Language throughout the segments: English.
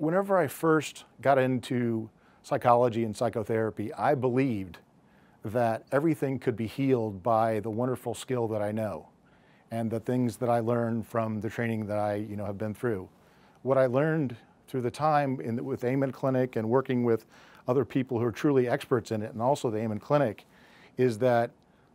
whenever I first got into psychology and psychotherapy, I believed that everything could be healed by the wonderful skill that I know and the things that I learned from the training that I have been through. What I learned through the time with Amen Clinic and working with other people who are truly experts in it, and also the Amen Clinic, is that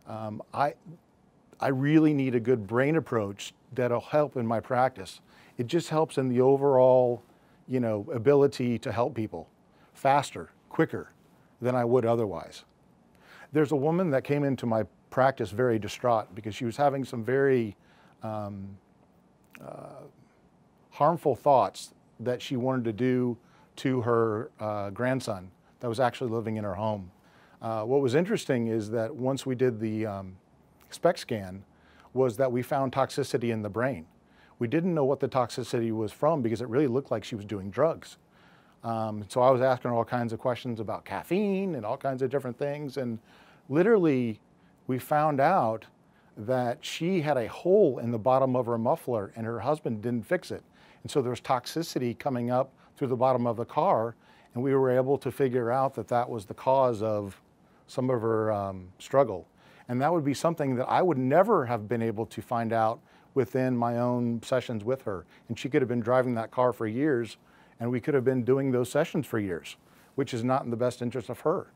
I really need a good brain approach that'll help in my practice. It just helps in the overall ability to help people faster, quicker than I would otherwise. There's a woman that came into my practice very distraught because she was having some very harmful thoughts that she wanted to do to her grandson that was actually living in her home. What was interesting is that once we did the SPECT scan, was that we found toxicity in the brain. We didn't know what the toxicity was from because it really looked like she was doing drugs. So I was asking her all kinds of questions about caffeine and all kinds of different things, and literally we found out that she had a hole in the bottom of her muffler and her husband didn't fix it. And so there was toxicity coming up through the bottom of the car, and we were able to figure out that that was the cause of some of her struggle. And that would be something that I would never have been able to find out within my own sessions with her. And she could have been driving that car for years, and we could have been doing those sessions for years, which is not in the best interest of her.